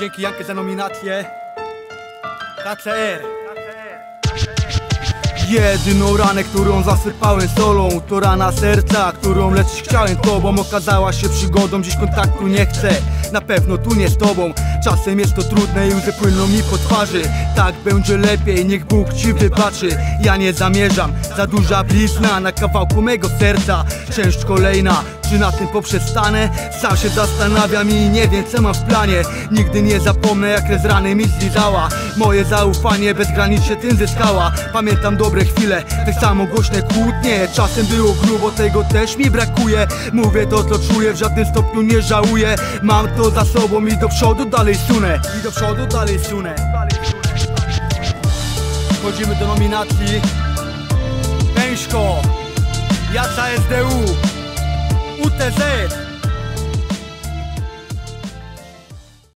Dzięki Jankę za nominację. KCR. Jedną ranę, którą zasypałem solą, to rana serca, którą leczyć chciałem tobą. Okazała się przygodą, dziś kontaktu nie chcę, na pewno tu nie z tobą. Czasem jest to trudne i łzy płyną mi po twarzy. Tak będzie lepiej, niech Bóg ci wybaczy. Ja nie zamierzam, za duża blizna na kawałku mego serca. Część kolejna, czy na tym poprzestanę? Sam się zastanawiam i nie wiem, co mam w planie. Nigdy nie zapomnę, jak z rany mi zlizała. Moje zaufanie bezgranicznie tym zyskała. Pamiętam dobre chwile, tak samo głośne kłótnie. Czasem było grubo, tego też mi brakuje. Mówię to, co czuję, w żadnym stopniu nie żałuję. Mam to za sobą i do przodu dalej sunę. I do przodu dalej sunę. Wchodzimy do nominacji. Pęśko, Jaca SDU.